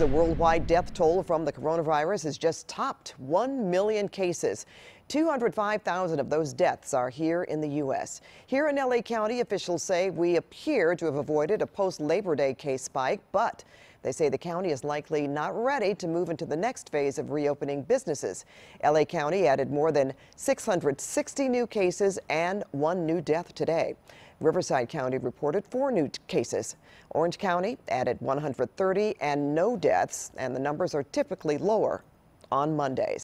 years, the worldwide death toll from the coronavirus has just topped 1 million cases. 205,000 of those deaths are here in the U.S. Here in L.A. County, officials say we appear to have avoided a post-Labor Day case spike, but they say the county is likely not ready to move into the next phase of reopening businesses. L.A. County added more than 660 new cases and 1 new death today. Riverside County reported 4 new cases. Orange County added 130 and no deaths, and the numbers are typically lower on Mondays.